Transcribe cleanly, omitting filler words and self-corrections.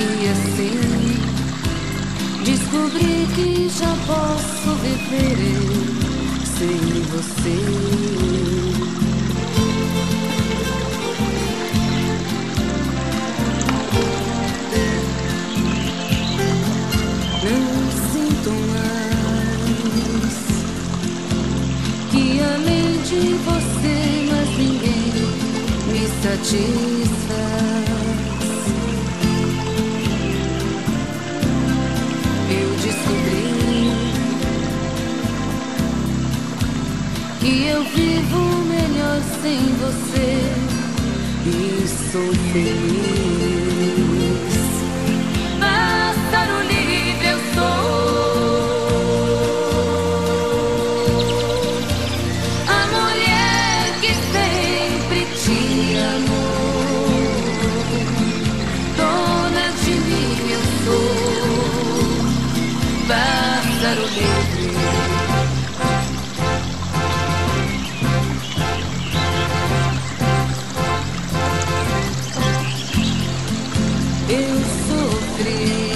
E assim descobri que já posso viver sem você. Você, mas ninguém me satisfaz. Eu descobri que eu vivo melhor sem você e sou feliz. Pássaro livre eu sou. Eu sofri.